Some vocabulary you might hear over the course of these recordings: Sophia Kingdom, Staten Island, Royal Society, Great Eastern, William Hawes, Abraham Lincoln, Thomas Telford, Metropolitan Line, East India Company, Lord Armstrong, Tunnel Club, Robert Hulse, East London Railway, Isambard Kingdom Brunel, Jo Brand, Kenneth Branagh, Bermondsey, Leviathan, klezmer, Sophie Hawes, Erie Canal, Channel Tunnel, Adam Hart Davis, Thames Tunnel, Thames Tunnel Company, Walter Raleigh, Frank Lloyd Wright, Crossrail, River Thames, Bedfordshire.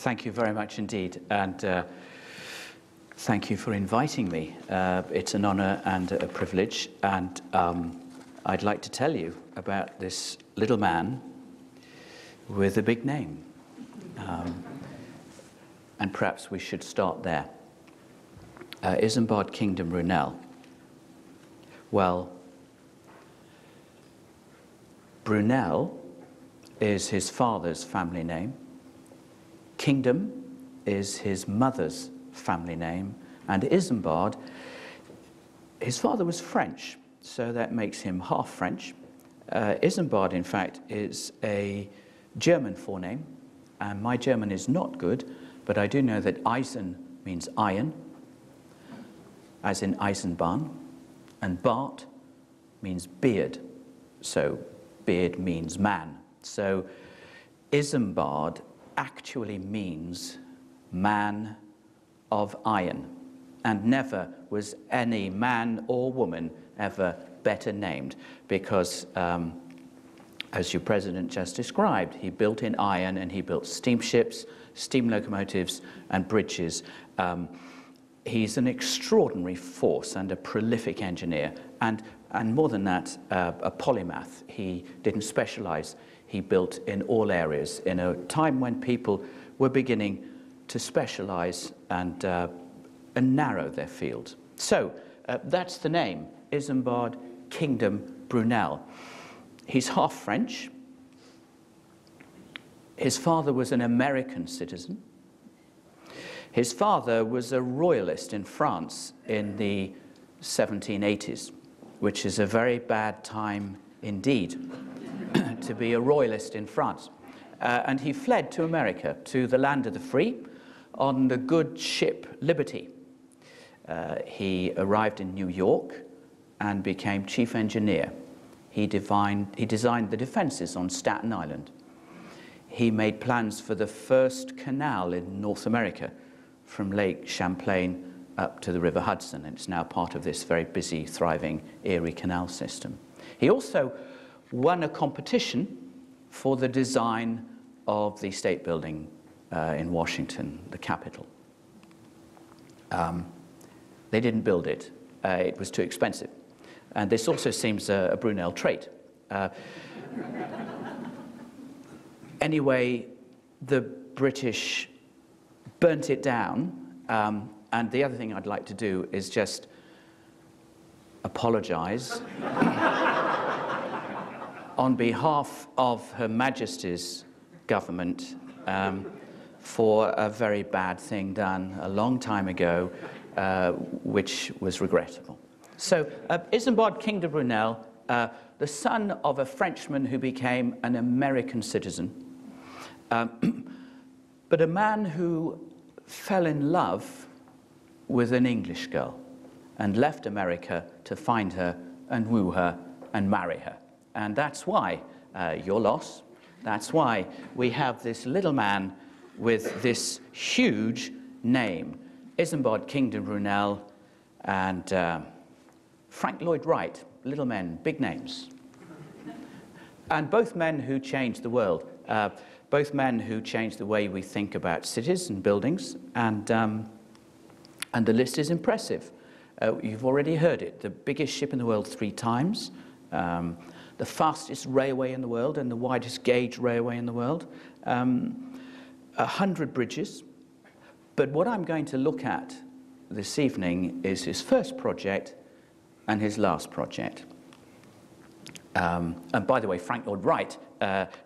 Thank you very much indeed, and thank you for inviting me. It's an honour and a privilege, and I'd like to tell you about this little man with a big name. And perhaps we should start there. Isambard Kingdom Brunel. Well, Brunel is his father's family name. Kingdom is his mother's family name. And Isambard, his father was French, so that makes him half French. Isambard, in fact, is a German forename, and my German is not good, but I do know that Eisen means iron, as in Eisenbahn, and Bart means beard, so beard means man. So Isambard actually means man of iron, and never was any man or woman ever better named, because as your president just described, he built in iron and he built steamships, steam locomotives and bridges. He's an extraordinary force and a prolific engineer, and more than that, a polymath. He didn't specialize, he built in all areas in a time when people were beginning to specialize and narrow their field. So that's the name, Isambard Kingdom Brunel. He's half French. His father was an American citizen. His father was a royalist in France in the 1780s, which is a very bad time indeed to be a royalist in France. And he fled to America, to the land of the free, on the good ship Liberty. He arrived in New York and became chief engineer. He designed the defences on Staten Island. He made plans for the first canal in North America, from Lake Champlain up to the River Hudson. It's now part of this very busy, thriving Erie Canal system. He also won a competition for the design of the state building in Washington, the capital. They didn't build it. It was too expensive. And this also seems a Brunel trait. Anyway, the British burnt it down. And the other thing I'd like to do is just apologize on behalf of Her Majesty's government for a very bad thing done a long time ago, which was regrettable. So Isambard Kingdom Brunel, the son of a Frenchman who became an American citizen, but a man who fell in love with an English girl and left America to find her and woo her and marry her. And that's why you're lost. That's why we have this little man with this huge name, Isambard Kingdom Brunel, and Frank Lloyd Wright, little men, big names. And both men who changed the world, both men who changed the way we think about cities and buildings, and the list is impressive. You've already heard it, the biggest ship in the world 3 times, the fastest railway in the world and the widest gauge railway in the world, 100 bridges. But what I'm going to look at this evening is his first project, and his last project. And by the way, Frank Lloyd Wright,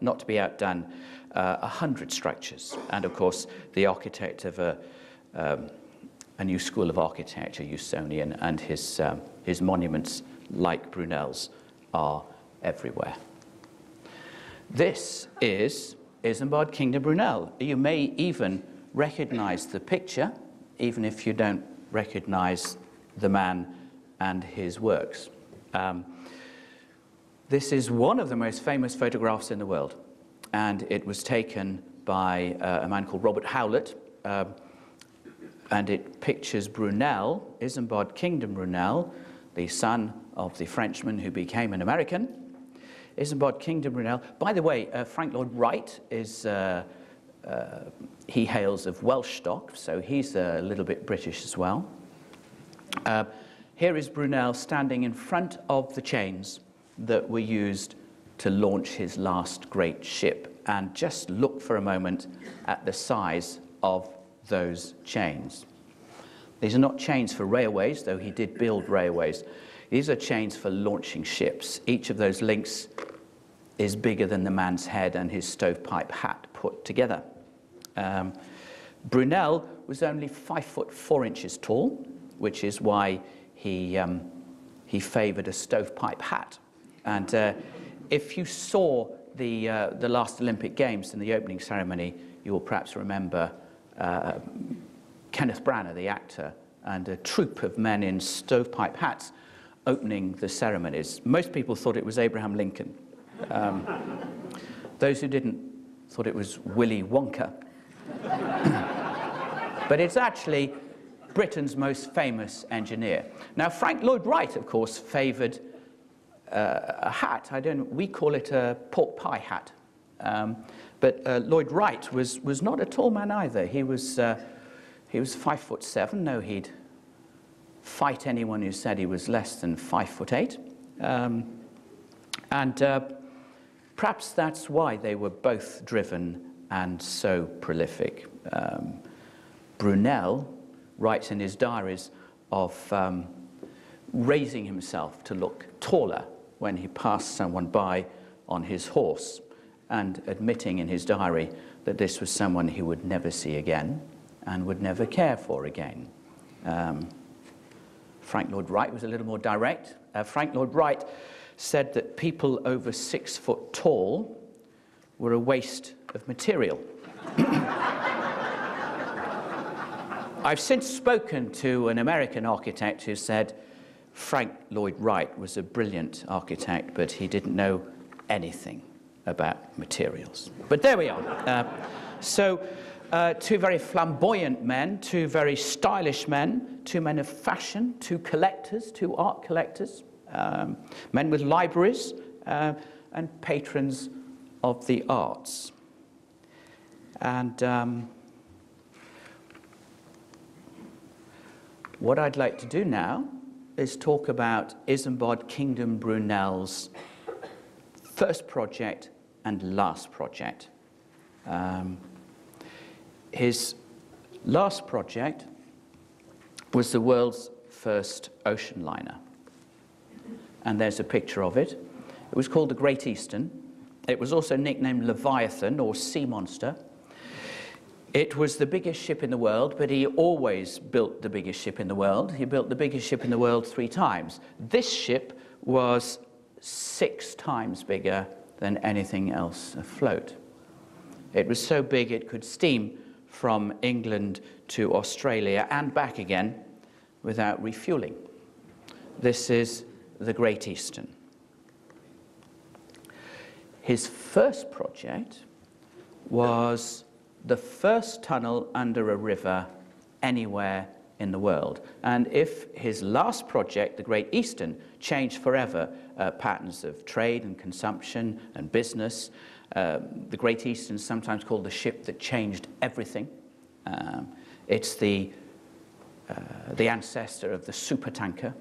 not to be outdone, 100 structures. And of course, the architect of a new school of architecture, Usonian, and his monuments, like Brunel's, are everywhere. This is Isambard Kingdom Brunel. You may even recognize the picture, even if you don't recognize the man and his works. This is one of the most famous photographs in the world, and it was taken by a man called Robert Howlett, and it pictures Brunel, Isambard Kingdom Brunel, the son of the Frenchman who became an American. Isambard Kingdom Brunel, by the way, Frank Lloyd Wright is he hails of Welsh stock, so he's a little bit British as well. Here is Brunel standing in front of the chains that were used to launch his last great ship. And just look for a moment at the size of those chains. These are not chains for railways, though he did build railways. These are chains for launching ships. Each of those links is bigger than the man's head and his stovepipe hat put together. Brunel was only 5'4" tall, which is why he favoured a stovepipe hat. And if you saw the last Olympic Games in the opening ceremony, you will perhaps remember Kenneth Branagh, the actor, and a troop of men in stovepipe hats opening the ceremonies. Most people thought it was Abraham Lincoln. Those who didn't thought it was Willy Wonka. But it's actually Britain's most famous engineer. Now, Frank Lloyd Wright, of course, favoured a hat. We call it a pork pie hat. But Lloyd Wright was not a tall man either. He was 5'7". No, he'd fight anyone who said he was less than 5'8". And perhaps that's why they were both driven and so prolific. Brunel writes in his diaries of raising himself to look taller when he passed someone by on his horse, and admitting in his diary that this was someone he would never see again and would never care for again. Frank Lloyd Wright was a little more direct. Frank Lloyd Wright said that people over 6 foot tall were a waste of material. I've since spoken to an American architect who said Frank Lloyd Wright was a brilliant architect, but he didn't know anything about materials. But there we are. So two very flamboyant men, two very stylish men, two men of fashion, two collectors, two art collectors, men with libraries, and patrons of the arts. And what I'd like to do now is talk about Isambard Kingdom Brunel's first project and last project. His last project was the world's first ocean liner. And there's a picture of it. It was called the Great Eastern. It was also nicknamed Leviathan, or Sea Monster. It was the biggest ship in the world, but he always built the biggest ship in the world. He built the biggest ship in the world 3 times. This ship was 6 times bigger than anything else afloat. It was so big it could steam from England to Australia and back again without refueling. This is the Great Eastern. His first project was the first tunnel under a river anywhere in the world. And if his last project, the Great Eastern, changed forever patterns of trade and consumption and business, the Great Eastern is sometimes called the ship that changed everything. It's the ancestor of the supertanker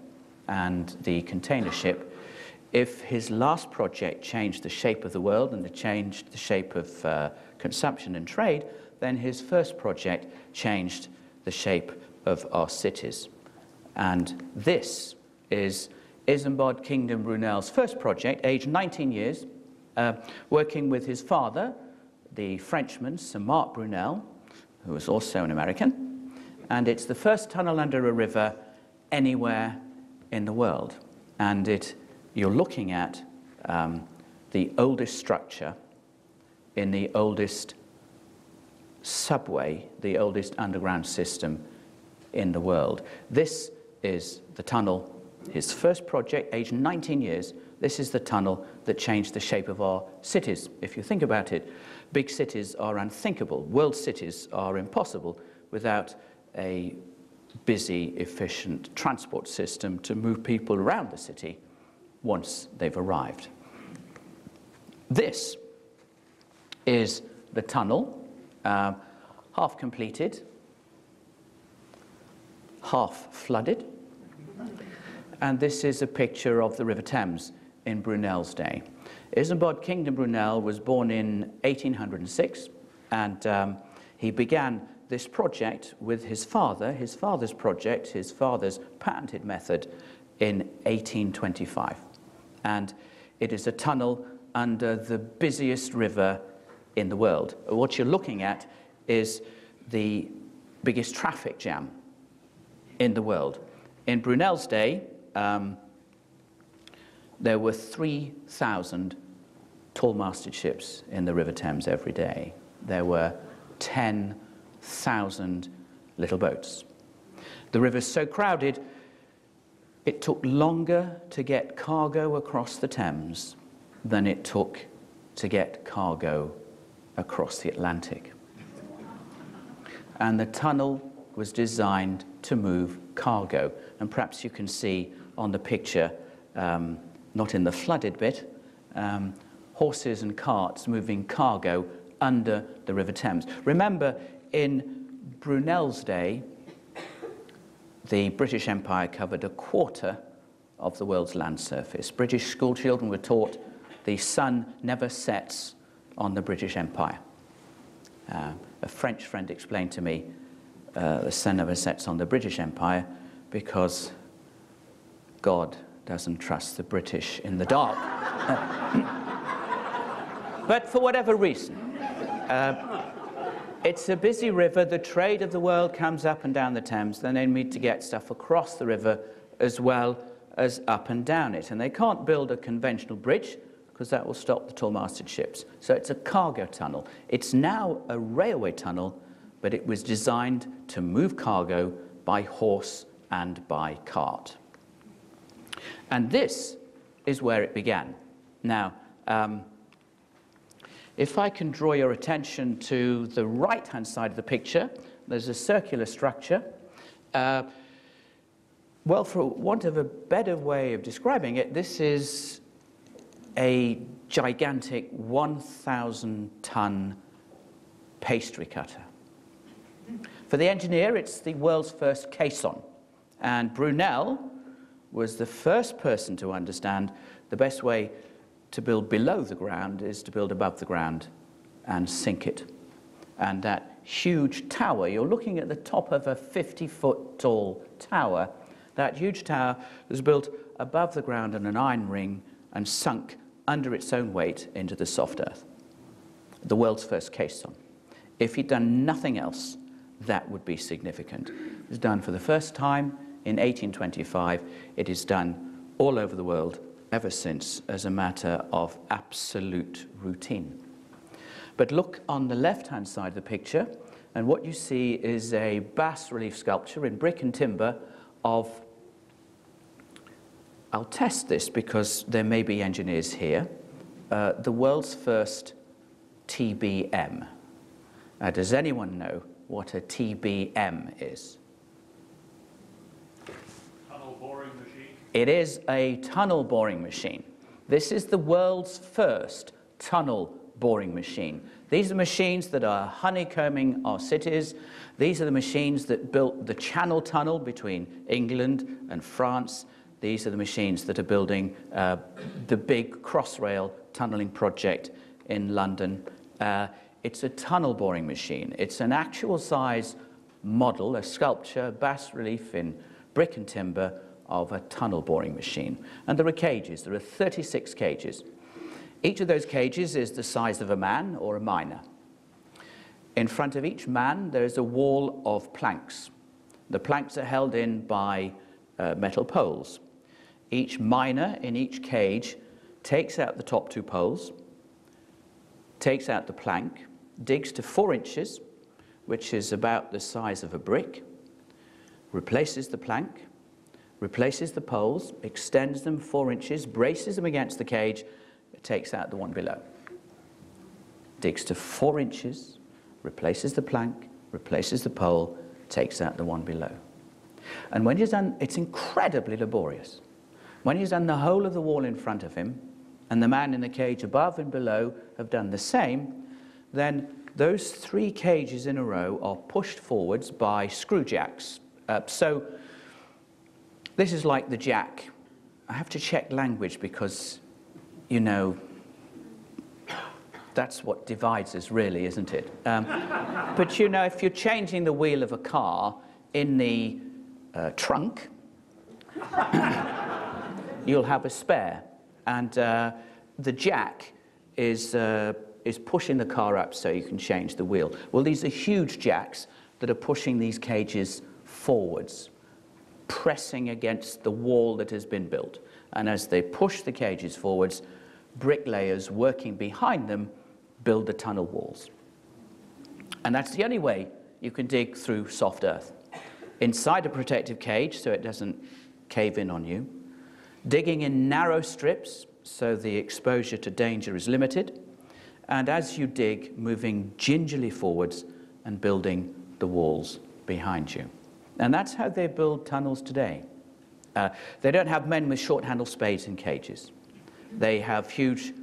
and the container ship. If his last project changed the shape of the world and changed the shape of consumption and trade, then his first project changed the shape of our cities. And this is Isambard Kingdom Brunel's first project, aged 19 years, working with his father, the Frenchman, Sir Marc Brunel, who was also an American. And it's the first tunnel under a river anywhere in the world. And you're looking at the oldest structure in the oldest subway, the oldest underground system in the world. This is the tunnel, his first project, aged 19 years. This is the tunnel that changed the shape of our cities. If you think about it, big cities are unthinkable. World cities are impossible without a busy, efficient transport system to move people around the city once they've arrived. This is the tunnel half completed, half flooded. And this is a picture of the River Thames in Brunel's day. Isambard Kingdom Brunel was born in 1806, and he began this project with his father, his father's project, his father's patented method in 1825. And it is a tunnel under the busiest river in the world. What you're looking at is the biggest traffic jam in the world. In Brunel's day, there were 3,000 tall-masted ships in the River Thames every day. There were 10,000 little boats. The river's so crowded, it took longer to get cargo across the Thames than it took to get cargo across the Atlantic. And the tunnel was designed to move cargo. And perhaps you can see on the picture, not in the flooded bit, horses and carts moving cargo under the River Thames. Remember, in Brunel's day, the British Empire covered a quarter of the world's land surface. British schoolchildren were taught the sun never sets on the British Empire. A French friend explained to me the sun never sets on the British Empire because God doesn't trust the British in the dark. But for whatever reason, it's a busy river. The trade of the world comes up and down the Thames. Then they need to get stuff across the river as well as up and down it. And they can't build a conventional bridge because that will stop the tall-masted ships. So it's a cargo tunnel. It's now a railway tunnel, but it was designed to move cargo by horse and by cart. And this is where it began. Now, if I can draw your attention to the right-hand side of the picture, there's a circular structure. Well, for want of a better way of describing it, this is a gigantic 1,000-ton pastry cutter. For the engineer, it's the world's first caisson. And Brunel was the first person to understand the best way to build below the ground is to build above the ground and sink it. And that huge tower, you're looking at the top of a 50-foot tall tower. That huge tower was built above the ground in an iron ring and sunk under its own weight into the soft earth. The world's first caisson. If he'd done nothing else, that would be significant. It was done for the first time in 1825. It is done all over the world ever since as a matter of absolute routine. But look on the left-hand side of the picture, and what you see is a bas-relief sculpture in brick and timber of, I'll test this because there may be engineers here, the world's first TBM. Does anyone know what a TBM is? Tunnel boring machine. It is a tunnel boring machine. This is the world's first tunnel boring machine. These are machines that are honeycombing our cities. These are the machines that built the Channel Tunnel between England and France. These are the machines that are building the big Crossrail tunneling project in London. It's a tunnel boring machine. It's an actual size model, a sculpture, bas-relief in brick and timber of a tunnel boring machine. And there are cages. There are 36 cages. Each of those cages is the size of a man or a miner. In front of each man, there is a wall of planks. The planks are held in by metal poles. Each miner in each cage takes out the top two poles, takes out the plank, digs to 4 inches, which is about the size of a brick, replaces the plank, replaces the poles, extends them 4 inches, braces them against the cage, takes out the one below. Digs to 4 inches, replaces the plank, replaces the pole, takes out the one below. And when he's done, it's incredibly laborious. When he's done the whole of the wall in front of him, and the man in the cage above and below have done the same, then those three cages in a row are pushed forwards by screw jacks. So this is like the jack. I have to check language because, you know, that's what divides us really, isn't it? But, you know, if you're changing the wheel of a car in the trunk, you'll have a spare. And the jack is pushing the car up so you can change the wheel. Well, these are huge jacks that are pushing these cages forwards, pressing against the wall that has been built. And as they push the cages forwards, bricklayers working behind them build the tunnel walls. And that's the only way you can dig through soft earth. Inside a protective cage so it doesn't cave in on you. Digging in narrow strips so the exposure to danger is limited. And as you dig, moving gingerly forwards and building the walls behind you. And that's how they build tunnels today. They don't have men with short-handled spades in cages. They have huge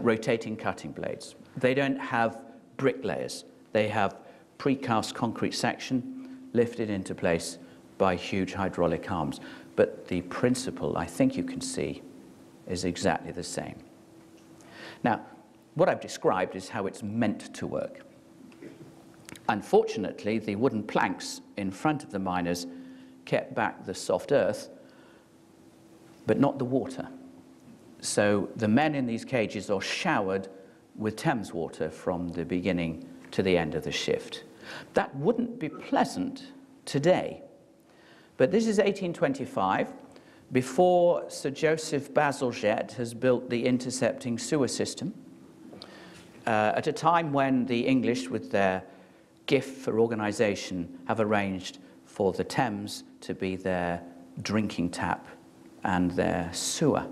rotating cutting blades. They don't have bricklayers. They have precast concrete section lifted into place by huge hydraulic arms. But the principle, I think you can see, is exactly the same. Now, what I've described is how it's meant to work. Unfortunately, the wooden planks in front of the miners kept back the soft earth, but not the water. So the men in these cages are showered with Thames water from the beginning to the end of the shift. That wouldn't be pleasant today. But this is 1825, before Sir Joseph Bazalgette has built the intercepting sewer system, at a time when the English, with their gift for organisation, have arranged for the Thames to be their drinking tap and their sewer.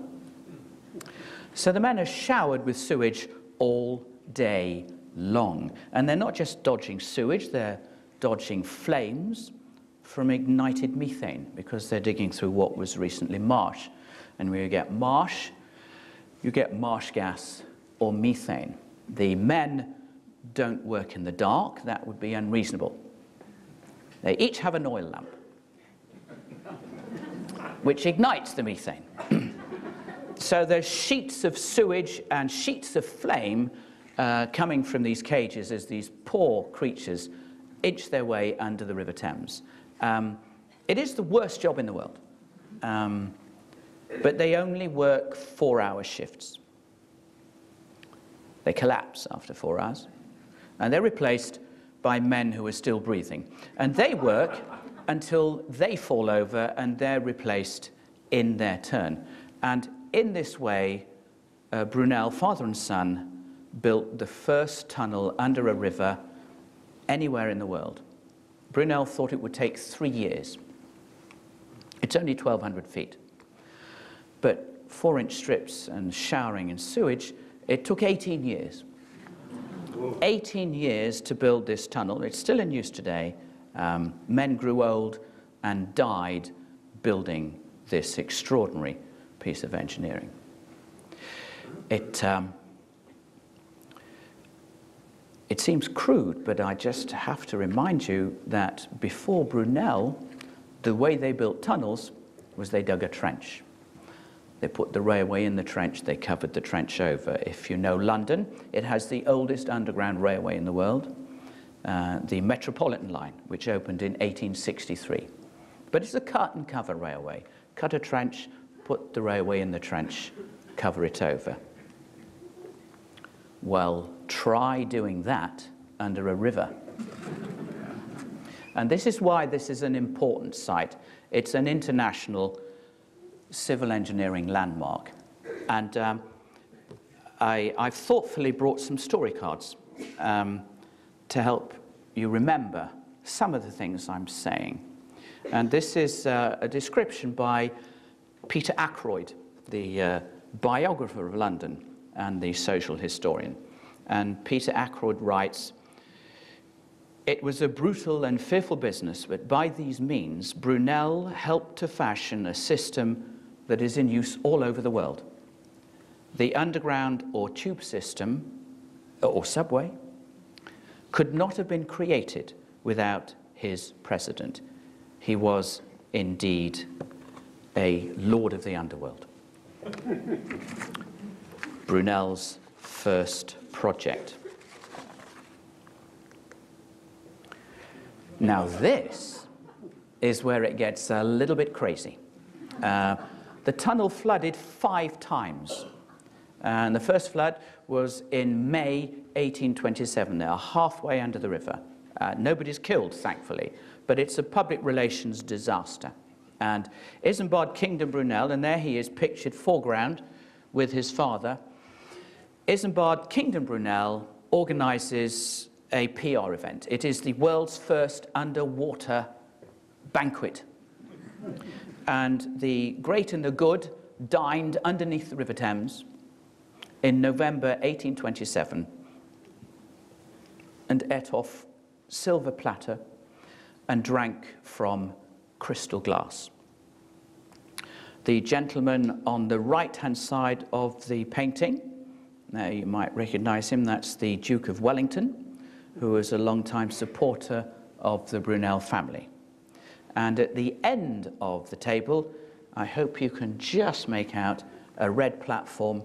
So the men are showered with sewage all day long. And they're not just dodging sewage, they're dodging flames from ignited methane, because they're digging through what was recently marsh. And when you get marsh gas or methane. The men don't work in the dark. That would be unreasonable. They each have an oil lamp, which ignites the methane. So there's sheets of sewage and sheets of flame coming from these cages as these poor creatures inch their way under the River Thames. It is the worst job in the world, but they only work 4-hour shifts. They collapse after 4 hours, and they're replaced by men who are still breathing. And they work until they fall over, and they're replaced in their turn. And in this way, Brunel, father and son, built the first tunnel under a river anywhere in the world. Brunel thought it would take 3 years. It's only 1,200 feet. But 4-inch strips and showering and sewage, it took 18 years. 18 years to build this tunnel. It's still in use today. Men grew old and died building this extraordinary piece of engineering. It seems crude, but I just have to remind you that before Brunel, the way they built tunnels was they dug a trench. They put the railway in the trench, they covered the trench over. If you know London, it has the oldest underground railway in the world, the Metropolitan Line, which opened in 1863. But it's a cut and cover railway. Cut a trench, put the railway in the trench, cover it over. Well, try doing that under a river. And this is why this is an important site. It's an international civil engineering landmark. And I've thoughtfully brought some story cards to help you remember some of the things I'm saying. And this is a description by Peter Ackroyd, the biographer of London and the social historian. And Peter Ackroyd writes, "It was a brutal and fearful business, but by these means, Brunel helped to fashion a system that is in use all over the world. The underground or tube system, or subway, could not have been created without his precedent. He was indeed a lord of the underworld. Brunel's first project. Now this is where it gets a little bit crazy. The tunnel flooded 5 times. And the first flood was in May 1827. They are halfway under the river. Nobody's killed, thankfully, but it's a public relations disaster. And Isambard Kingdom Brunel, and there he is pictured foreground with his father. Isambard Kingdom Brunel organises a PR event. It is the world's first underwater banquet. And the great and the good dined underneath the River Thames in November 1827 and ate off silver platter and drank from crystal glass. The gentleman on the right-hand side of the painting, now you might recognize him, that's the Duke of Wellington, who was a long-time supporter of the Brunel family. And at the end of the table, I hope you can just make out a red platform,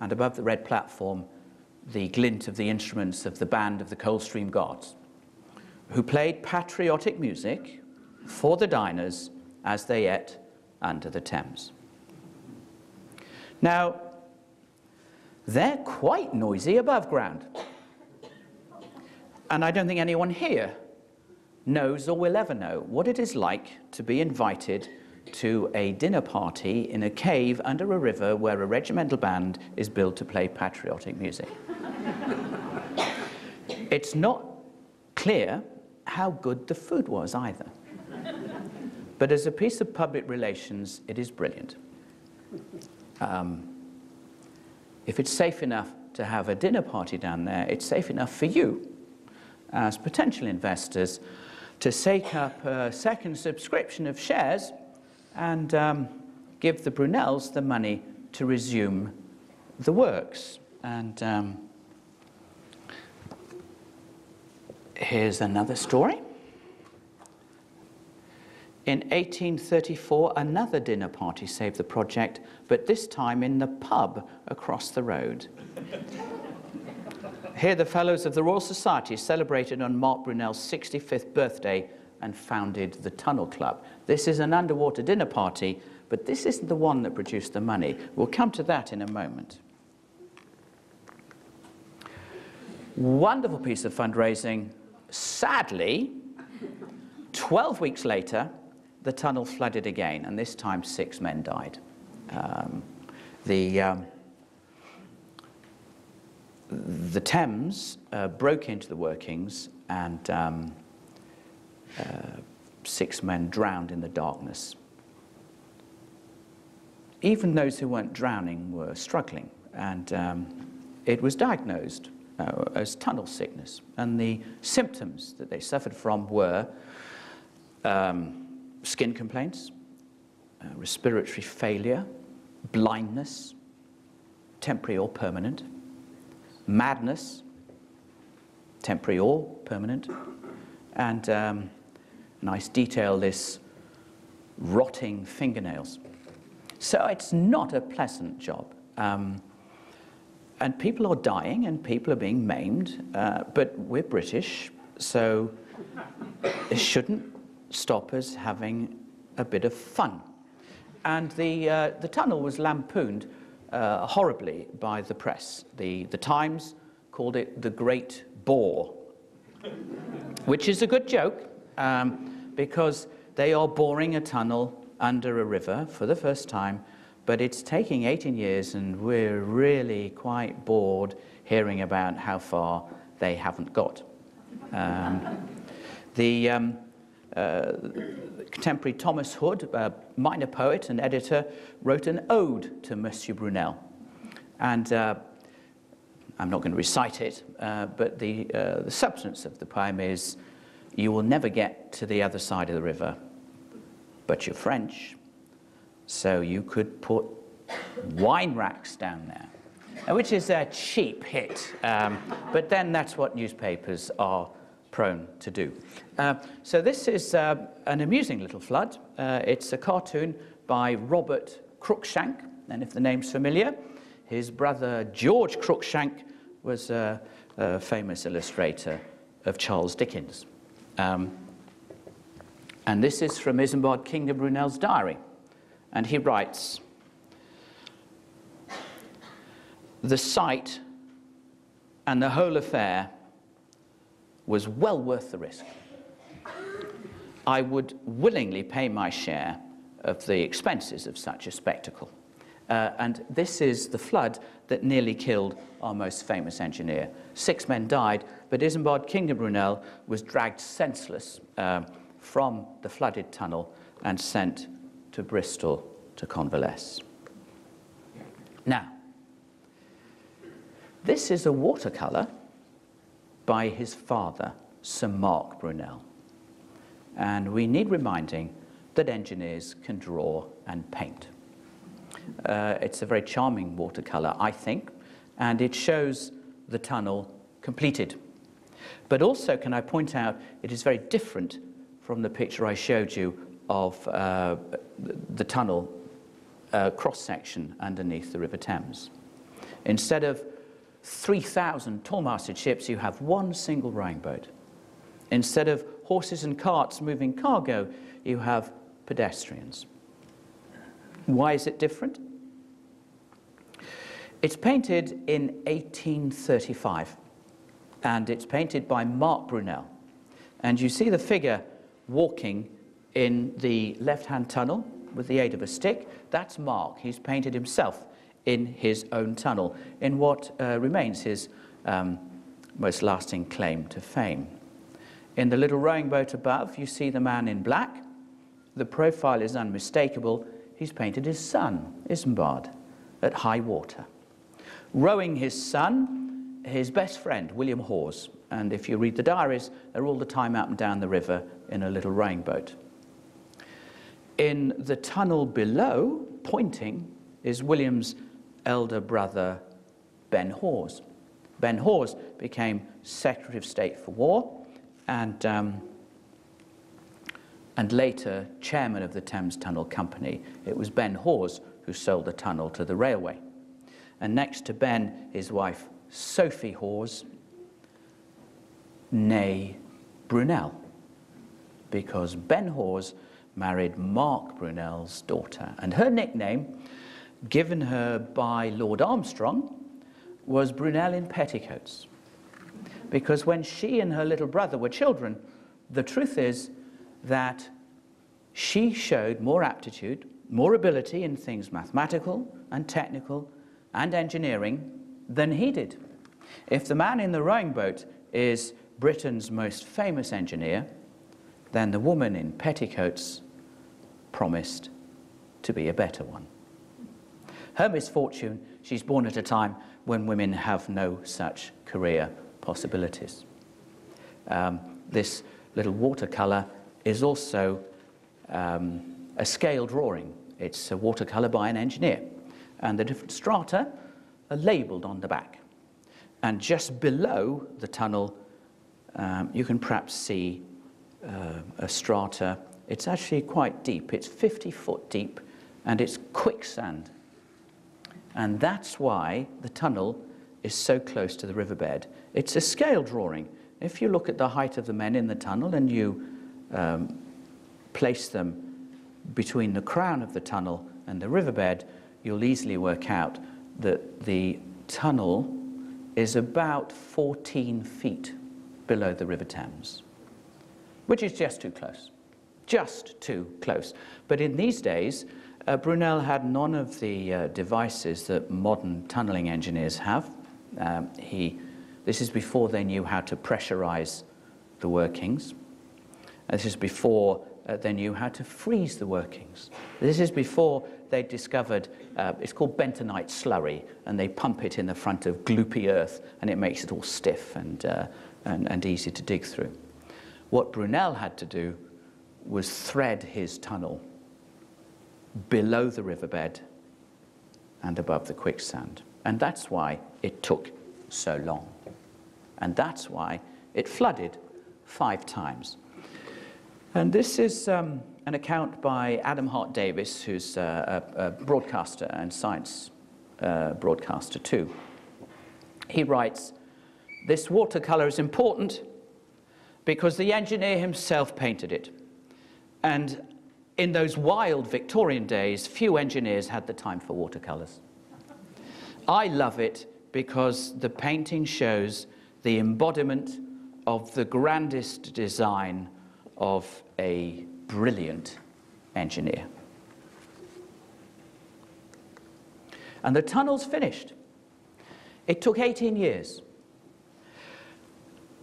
and above the red platform, the glint of the instruments of the band of the Coldstream Guards, who played patriotic music for the diners as they ate under the Thames. Now, they're quite noisy above ground. And I don't think anyone here knows or will ever know what it is like to be invited to a dinner party in a cave under a river where a regimental band is billed to play patriotic music. It's not clear how good the food was either. But as a piece of public relations, it is brilliant. If it's safe enough to have a dinner party down there, it's safe enough for you as potential investors to take up a second subscription of shares and give the Brunels the money to resume the works. And here's another story. In 1834, another dinner party saved the project, but this time in the pub across the road. Here the fellows of the Royal Society celebrated on Marc Brunel's 65th birthday and founded the Tunnel Club. This is an underwater dinner party, but this isn't the one that produced the money. We'll come to that in a moment. Wonderful piece of fundraising. Sadly, 12 weeks later, the tunnel flooded again, and this time 6 men died. The Thames broke into the workings, and 6 men drowned in the darkness. Even those who weren't drowning were struggling, and it was diagnosed as tunnel sickness. And the symptoms that they suffered from were skin complaints, respiratory failure, blindness, temporary or permanent, madness, temporary or permanent, and nice detail, this rotting fingernails. So it's not a pleasant job. And people are dying and people are being maimed, but we're British, so it shouldn't stop us having a bit of fun. And the tunnel was lampooned horribly by the press. The Times called it the Great Bore, which is a good joke because they are boring a tunnel under a river for the first time, but it's taking 18 years and we're really quite bored hearing about how far they haven't got. Contemporary Thomas Hood, a minor poet and editor, wrote an ode to Monsieur Brunel. And I'm not going to recite it, but the substance of the poem is, you will never get to the other side of the river, but you're French, so you could put wine racks down there. which is a cheap hit. But then that's what newspapers are prone to do. So this is an amusing little flood. It's a cartoon by Robert Cruikshank, and if the name's familiar, his brother George Cruikshank was a famous illustrator of Charles Dickens. And this is from Isambard Kingdom Brunel's diary. And he writes, "The sight and the whole affair was well worth the risk. I would willingly pay my share of the expenses of such a spectacle." And this is the flood that nearly killed our most famous engineer. 6 men died, but Isambard Kingdom Brunel was dragged senseless from the flooded tunnel and sent to Bristol to convalesce. Now, this is a watercolour by his father, Sir Marc Brunel. And we need reminding that engineers can draw and paint. It's a very charming watercolour, I think, and it shows the tunnel completed. But also, can I point out, it is very different from the picture I showed you of the tunnel cross-section underneath the River Thames. Instead of 3,000 tall-masted ships, you have one single rowing boat. Instead of horses and carts moving cargo, you have pedestrians. Why is it different? It's painted in 1835, and it's painted by Marc Brunel. And you see the figure walking in the left-hand tunnel with the aid of a stick. That's Marc. He's painted himself in his own tunnel, in what remains his most lasting claim to fame. In the little rowing boat above, you see the man in black. The profile is unmistakable. He's painted his son, Isambard, at high water. Rowing his son, his best friend, William Hawes. And if you read the diaries, they're all the time up and down the river in a little rowing boat. In the tunnel below, pointing, is William's elder brother, Ben Hawes. Ben Hawes became Secretary of State for War and later chairman of the Thames Tunnel Company. It was Ben Hawes who sold the tunnel to the railway. And next to Ben, his wife, Sophie Hawes, née Brunel, because Ben Hawes married Marc Brunel's daughter. And her nickname, given her by Lord Armstrong, was Brunel in petticoats. Because when she and her little brother were children, the truth is that she showed more aptitude, more ability in things mathematical and technical and engineering than he did. If the man in the rowing boat is Britain's most famous engineer, then the woman in petticoats promised to be a better one. Her misfortune, she's born at a time when women have no such career possibilities. This little watercolour is also a scale drawing. It's a watercolour by an engineer. And the different strata are labelled on the back. And just below the tunnel, you can perhaps see a strata. It's actually quite deep. It's 50 foot deep, and it's quicksand. And that's why the tunnel is so close to the riverbed. It's a scale drawing. If you look at the height of the men in the tunnel and you place them between the crown of the tunnel and the riverbed, you'll easily work out that the tunnel is about 14 feet below the River Thames, which is just too close, just too close. But in these days, Brunel had none of the devices that modern tunneling engineers have. This is before they knew how to pressurize the workings. This is before they knew how to freeze the workings. This is before they discovered, it's called bentonite slurry, and they pump it in the front of gloopy earth, and it makes it all stiff and easy to dig through. What Brunel had to do was thread his tunnel below the riverbed and above the quicksand. And that's why it took so long. And that's why it flooded 5 times. And this is an account by Adam Hart Davis, who's a broadcaster and science broadcaster too. He writes, "This watercolor is important because the engineer himself painted it. And in those wild Victorian days, few engineers had the time for watercolors. I love it because the painting shows the embodiment of the grandest design of a brilliant engineer." And the tunnel's finished. It took 18 years,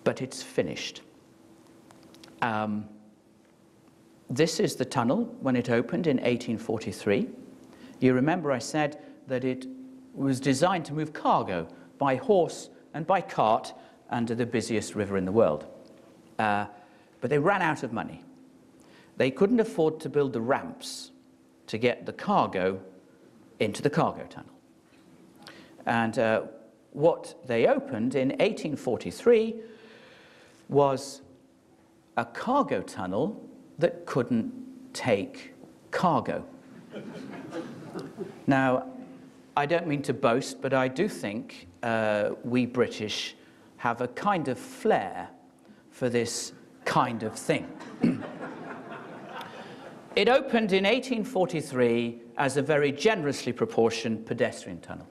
but it's finished. This is the tunnel when it opened in 1843. You remember I said that it was designed to move cargo by horse and by cart under the busiest river in the world. But they ran out of money. They couldn't afford to build the ramps to get the cargo into the cargo tunnel. And what they opened in 1843 was a cargo tunnel that couldn't take cargo. Now, I don't mean to boast, but I do think we British have a kind of flair for this kind of thing. It opened in 1843 as a very generously proportioned pedestrian tunnel.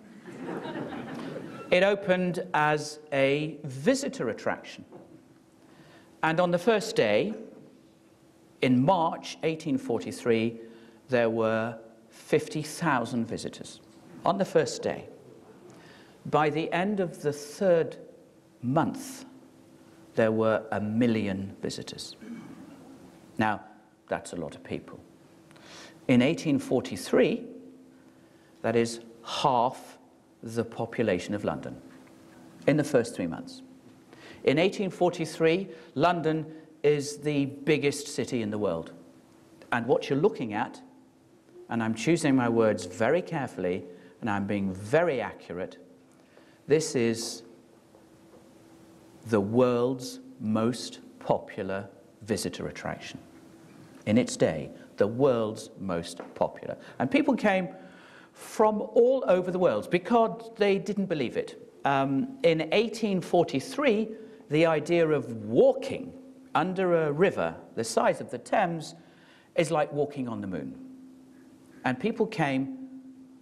It opened as a visitor attraction. And on the first day, in March 1843, there were 50,000 visitors on the first day. By the end of the third month, there were 1 million visitors. Now, that's a lot of people. In 1843, that is half the population of London in the first 3 months. In 1843, London is the biggest city in the world. And what you're looking at, and I'm choosing my words very carefully, and I'm being very accurate, this is the world's most popular visitor attraction. In its day, the world's most popular. And people came from all over the world because they didn't believe it. In 1843, the idea of walking under a river the size of the Thames is like walking on the moon. And people came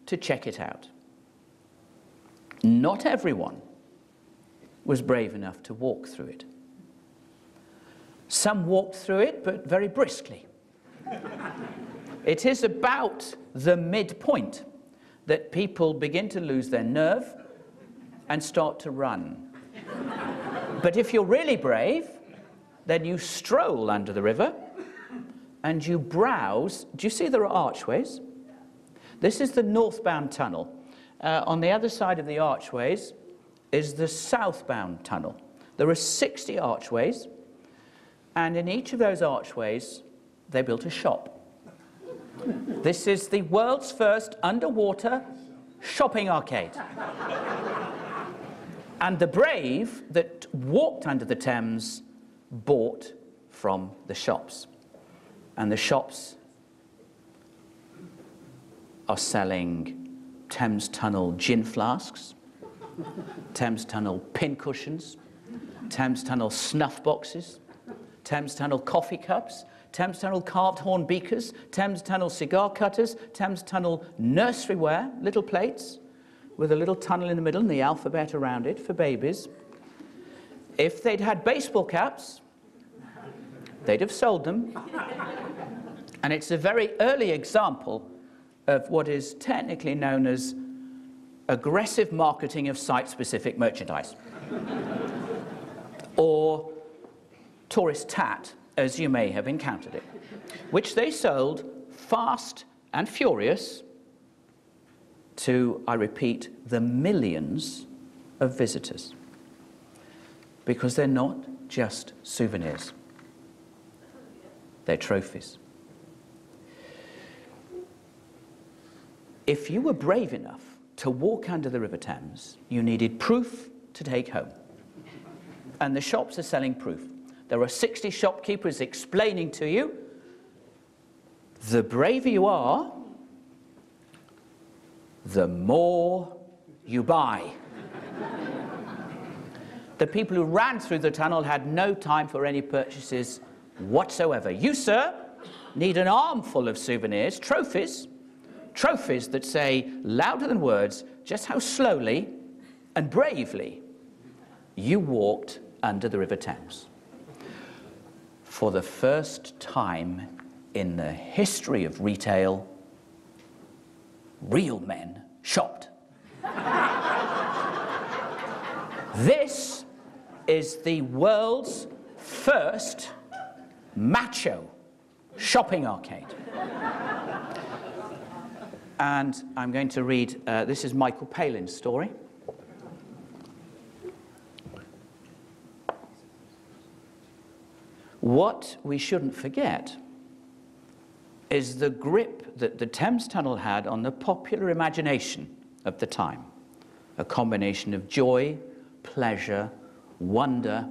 to check it out. Not everyone was brave enough to walk through it. Some walked through it, but very briskly. It is about the midpoint that people begin to lose their nerve and start to run. But if you're really brave, then you stroll under the river and you browse. Do you see there are archways? This is the northbound tunnel. On the other side of the archways is the southbound tunnel. There are 60 archways, and in each of those archways they built a shop. This is the world's first underwater shopping arcade. And the brave that walked under the Thames bought from the shops. And the shops are selling Thames Tunnel gin flasks, Thames Tunnel pincushions, Thames Tunnel snuff boxes, Thames Tunnel coffee cups, Thames Tunnel carved horn beakers, Thames Tunnel cigar cutters, Thames Tunnel nurseryware, little plates with a little tunnel in the middle and the alphabet around it for babies. If they'd had baseball caps, they'd have sold them. And it's a very early example of what is technically known as aggressive marketing of site-specific merchandise. Or tourist tat, as you may have encountered it, which they sold fast and furious to, I repeat, the millions of visitors. Because they're not just souvenirs. They're trophies. If you were brave enough to walk under the River Thames, you needed proof to take home. And the shops are selling proof. There are 60 shopkeepers explaining to you, the braver you are, the more you buy. The people who ran through the tunnel had no time for any purchases whatsoever. You, sir, need an armful of souvenirs, trophies that say, louder than words, just how slowly and bravely you walked under the River Thames. For the first time in the history of retail, real men shopped. This is the world's first macho shopping arcade. And I'm going to read, this is Michael Palin's story. What we shouldn't forget is the grip that the Thames Tunnel had on the popular imagination of the time. A combination of joy, pleasure, wonder,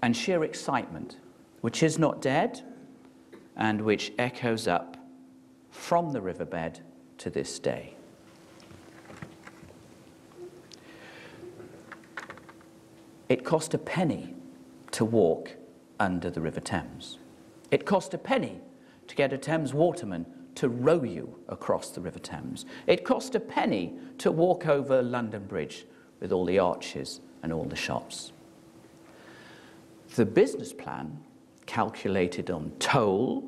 and sheer excitement, which is not dead, and which echoes up from the riverbed to this day. It cost a penny to walk under the River Thames. It cost a penny to get a Thames waterman to row you across the River Thames. It cost a penny to walk over London Bridge with all the arches and all the shops. The business plan, calculated on toll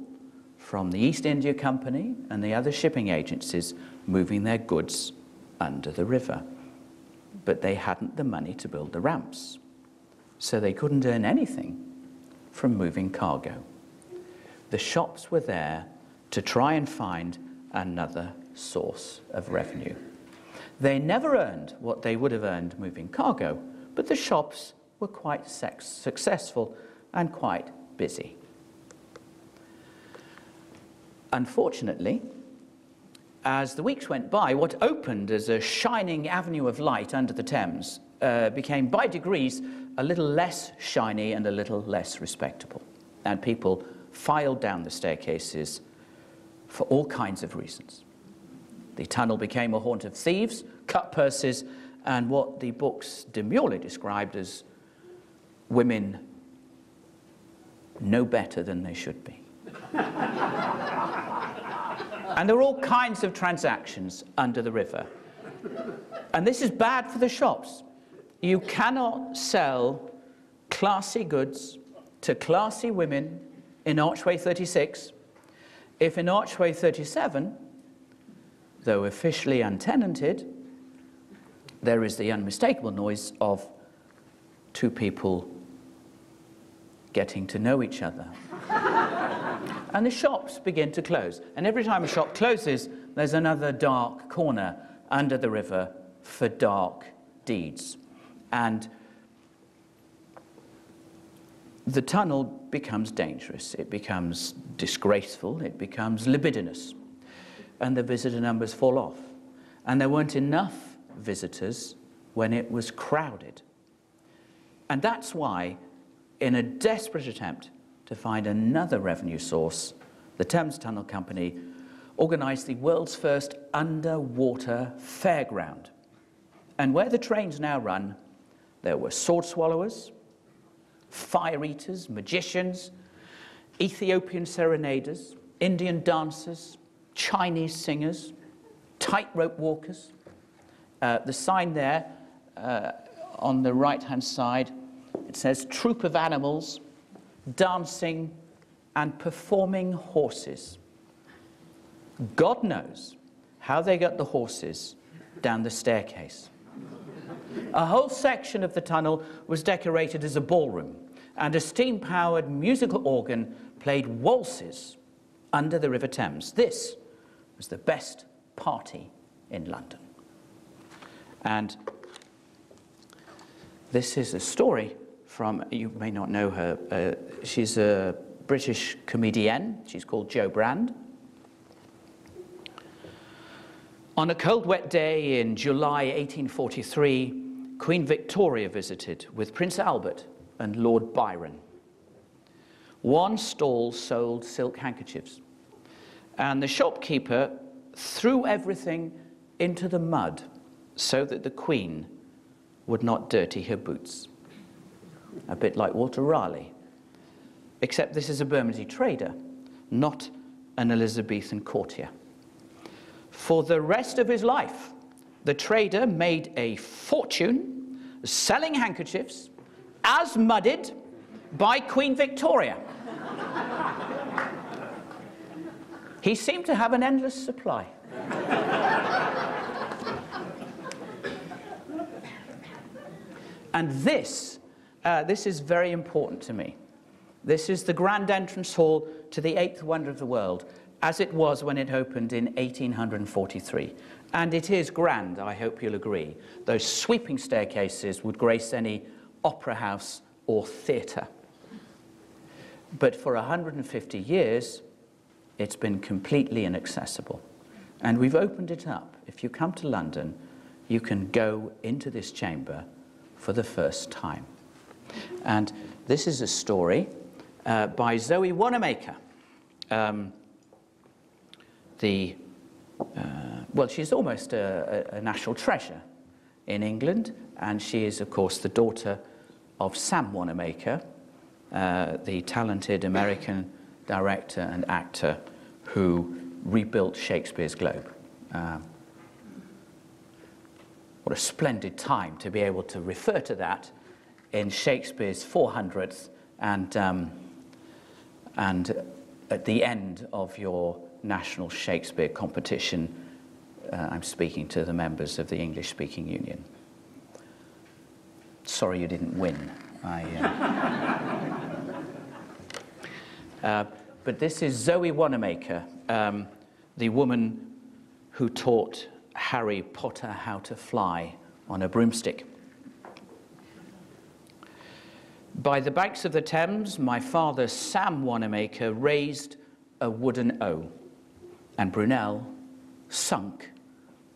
from the East India Company and the other shipping agencies moving their goods under the river. But they hadn't the money to build the ramps, so they couldn't earn anything from moving cargo. The shops were there to try and find another source of revenue. They never earned what they would have earned moving cargo, but the shops were quite successful and quite busy. Unfortunately, as the weeks went by, what opened as a shining avenue of light under the Thames became, by degrees, a little less shiny and a little less respectable. And people filed down the staircases for all kinds of reasons. The tunnel became a haunt of thieves, cut purses, and what the books demurely described as women no better than they should be. And there were all kinds of transactions under the river. And this is bad for the shops. You cannot sell classy goods to classy women in Archway 36 if in Archway 37, though officially untenanted, there is the unmistakable noise of two people getting to know each other. And the shops begin to close. And every time a shop closes, there's another dark corner under the river for dark deeds. And the tunnel becomes dangerous. It becomes disgraceful. It becomes libidinous. And the visitor numbers fall off. And there weren't enough visitors when it was crowded. And that's why, in a desperate attempt to find another revenue source, the Thames Tunnel Company organized the world's first underwater fairground. And where the trains now run, there were sword swallowers, fire eaters, magicians, Ethiopian serenaders, Indian dancers, Chinese singers, tightrope walkers. The sign there on the right-hand side, it says troop of animals, dancing and performing horses. God knows how they got the horses down the staircase. A whole section of the tunnel was decorated as a ballroom, and a steam-powered musical organ played waltzes under the River Thames. This was the best party in London. And this is a story from, you may not know her, she's a British comedienne. She's called Jo Brand. On a cold, wet day in July 1843, Queen Victoria visited with Prince Albert and Lord Byron. One stall sold silk handkerchiefs, and the shopkeeper threw everything into the mud so that the Queen would not dirty her boots. A bit like Walter Raleigh, except this is a Bermondsey trader, not an Elizabethan courtier. For the rest of his life, the trader made a fortune selling handkerchiefs as mudded by Queen Victoria. He seemed to have an endless supply. And this is very important to me. This is the grand entrance hall to the eighth wonder of the world, as it was when it opened in 1843. And it is grand, I hope you'll agree. Those sweeping staircases would grace any opera house or theatre. But for 150 years, it's been completely inaccessible. And we've opened it up. If you come to London, you can go into this chamber for the first time. And this is a story by Zoe Wanamaker. Well, she's almost a national treasure in England, and she is, of course, the daughter of Sam Wanamaker, the talented American director and actor who rebuilt Shakespeare's Globe. What a splendid time to be able to refer to that in Shakespeare's 400th and at the end of your National Shakespeare competition. I'm speaking to the members of the English-speaking union. Sorry you didn't win. But this is Zoe Wanamaker, the woman who taught Harry Potter how to fly on a broomstick. By the banks of the Thames, my father, Sam Wanamaker, raised a wooden O, and Brunel sunk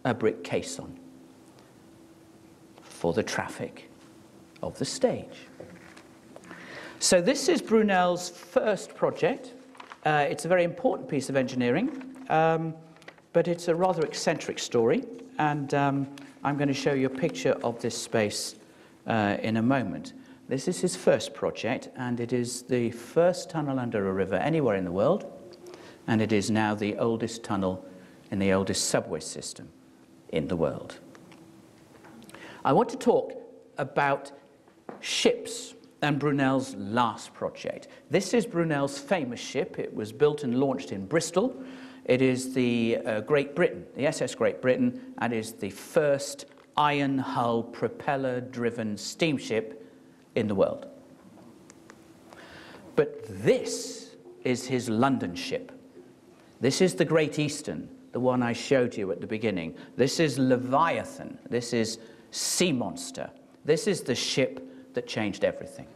a brick caisson for the traffic of the stage. So this is Brunel's first project. It's a very important piece of engineering, but it's a rather eccentric story, and I'm going to show you a picture of this space in a moment. This is his first project, and it is the first tunnel under a river anywhere in the world, and it is now the oldest tunnel in the oldest subway system in the world. I want to talk about ships and Brunel's last project. This is Brunel's famous ship. It was built and launched in Bristol. It is the Great Britain, the SS Great Britain, and is the first iron hull propeller driven steamship in the world. But this is his London ship. This is the Great Eastern, the one I showed you at the beginning. This is Leviathan. This is Sea Monster. This is the ship that changed everything.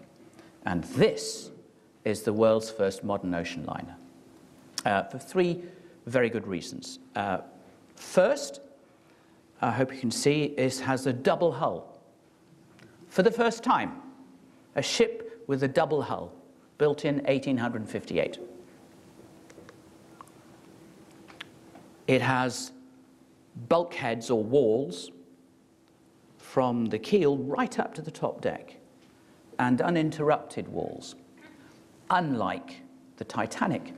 And this is the world's first modern ocean liner, for three very good reasons. First, I hope you can see, it has a double hull. For the first time, a ship with a double hull, built in 1858. It has bulkheads or walls from the keel right up to the top deck, and uninterrupted walls, unlike the Titanic.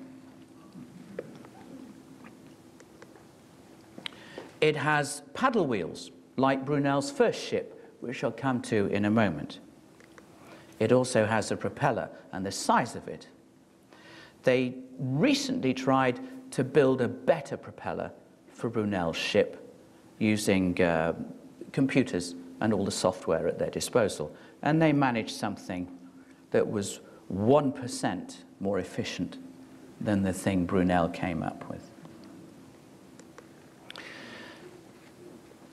It has paddle wheels, like Brunel's first ship, which I'll come to in a moment. It also has a propeller, and the size of it. They recently tried to build a better propeller for Brunel's ship using computers and all the software at their disposal. And they managed something that was 1% more efficient than the thing Brunel came up with.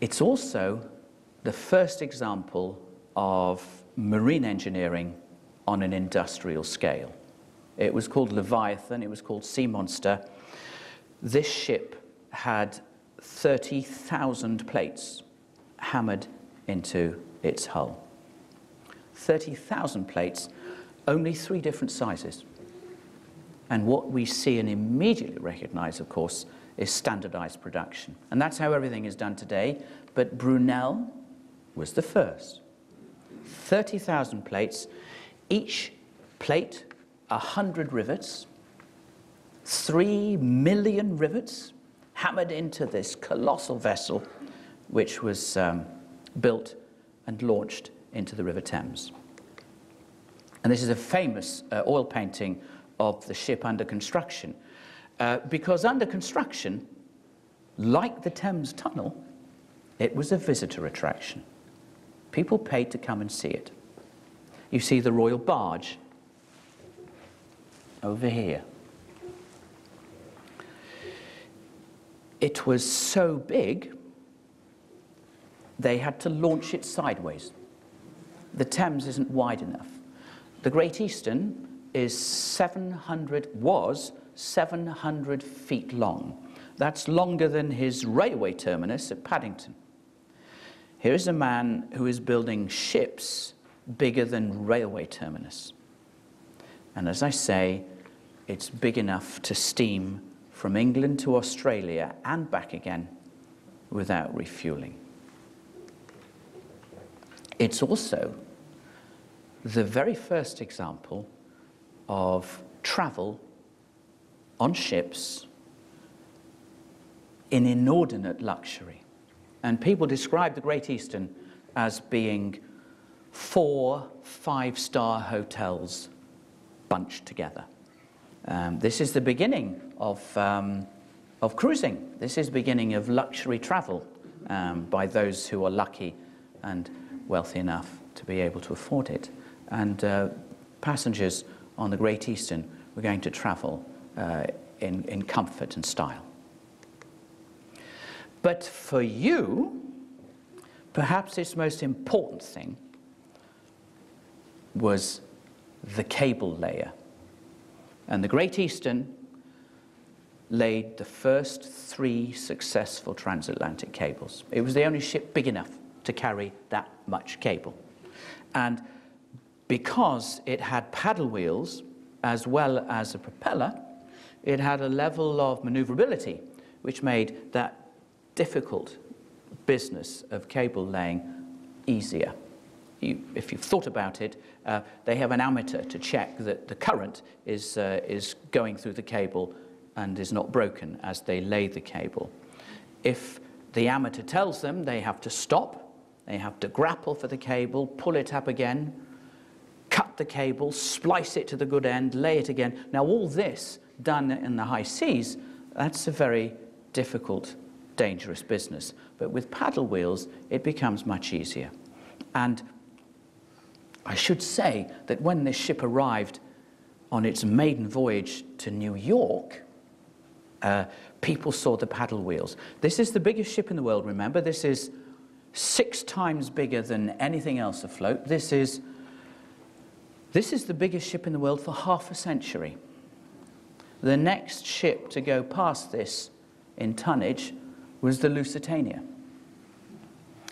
It's also the first example of marine engineering on an industrial scale. It was called Leviathan, it was called Sea Monster. This ship had 30,000 plates hammered into its hull. 30,000 plates, only three different sizes. And what we see and immediately recognize, of course, is standardized production. And that's how everything is done today. But Brunel was the first. 30,000 plates, each plate 100 rivets, 3 million rivets hammered into this colossal vessel, which was built and launched into the River Thames. And this is a famous oil painting of the ship under construction, because under construction, like the Thames Tunnel, it was a visitor attraction. People paid to come and see it. You see the Royal Barge over here. It was so big, they had to launch it sideways. The Thames isn't wide enough. The Great Eastern is 700 feet long. That's longer than his railway terminus at Paddington. Here is a man who is building ships bigger than railway terminus. And as I say, it's big enough to steam from England to Australia and back again without refueling. It's also the very first example of travel on ships in inordinate luxury. And people describe the Great Eastern as being 4 5-star hotels bunched together. This is the beginning of cruising. This is the beginning of luxury travel by those who are lucky and wealthy enough to be able to afford it. And passengers on the Great Eastern were going to travel in comfort and style. But for you, perhaps its most important thing was the cable layer. And the Great Eastern laid the first 3 successful transatlantic cables. It was the only ship big enough to carry that much cable. And because it had paddle wheels as well as a propeller, it had a level of maneuverability which made that difficult business of cable laying easier. If you've thought about it, they have an ammeter to check that the current is going through the cable and is not broken as they lay the cable. If the ammeter tells them they have to stop, they have to grapple for the cable, pull it up again, cut the cable, splice it to the good end, lay it again. Now all this done in the high seas, that's a very difficult, dangerous business. But with paddle wheels, it becomes much easier. And I should say that when this ship arrived on its maiden voyage to New York, people saw the paddle wheels. This is the biggest ship in the world, remember. This is 6 times bigger than anything else afloat. This is the biggest ship in the world for half a century. The next ship to go past this in tonnage was the Lusitania.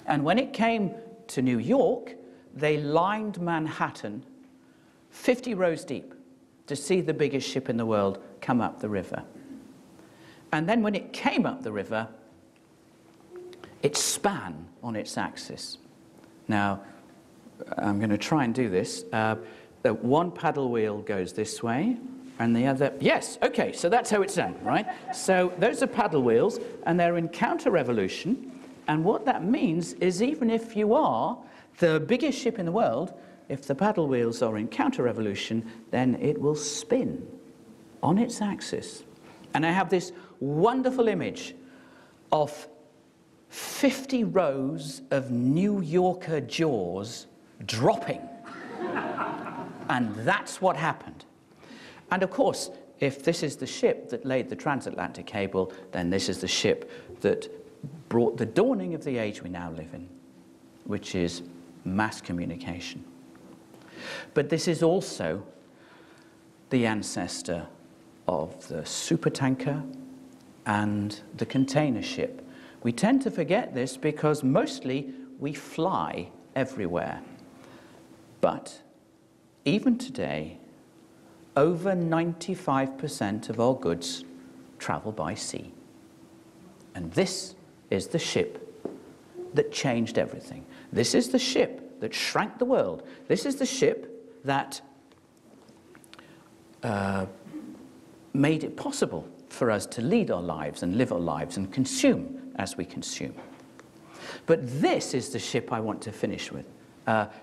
And when it came to New York, they lined Manhattan 50 rows deep to see the biggest ship in the world come up the river. And then when it came up the river, it span on its axis. Now, I'm going to try and do this. One paddle wheel goes this way, and the other... Yes, OK, so that's how it's done, right? So those are paddle wheels, and they're in counter-revolution. And what that means is even if you are the biggest ship in the world, if the paddle wheels are in counter-revolution, then it will spin on its axis. And I have this wonderful image of 50 rows of New Yorker jaws dropping. And that's what happened. And of course, if this is the ship that laid the transatlantic cable, then this is the ship that brought the dawning of the age we now live in, which is mass communication. But this is also the ancestor of the supertanker and the container ship. We tend to forget this because mostly we fly everywhere. But even today, over 95% of our goods travel by sea. And this is the ship that changed everything. This is the ship that shrank the world. This is the ship that made it possible for us to lead our lives and live our lives and consume as we consume. But this is the ship I want to finish with,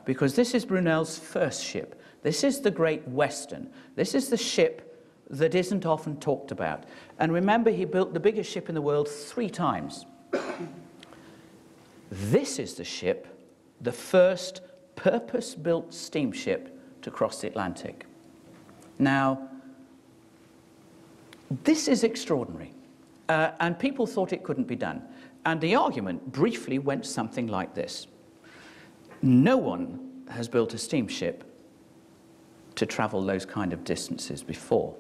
because this is Brunel's first ship. This is the Great Western. This is the ship that isn't often talked about. And remember, he built the biggest ship in the world 3 times. This is the ship, the first purpose-built steamship to cross the Atlantic. Now, this is extraordinary, and people thought it couldn't be done. And the argument briefly went something like this. No one has built a steamship to travel those kind of distances before.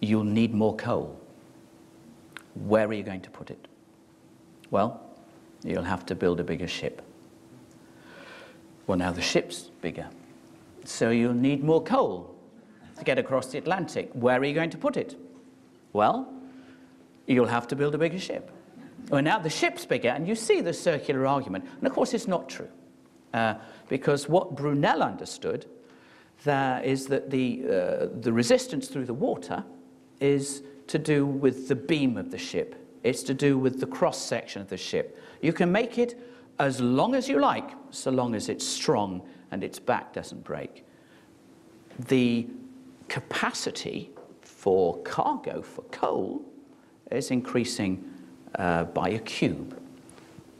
You'll need more coal. Where are you going to put it? Well, you'll have to build a bigger ship. Well, now the ship's bigger, so you'll need more coal to get across the Atlantic. Where are you going to put it? Well, you'll have to build a bigger ship. Well, now the ship's bigger, and you see the circular argument. And of course, it's not true, because what Brunel understood is that the resistance through the water is to do with the beam of the ship. It's to do with the cross-section of the ship. You can make it as long as you like, so long as it's strong and its back doesn't break. The capacity for cargo, for coal, is increasing by a cube.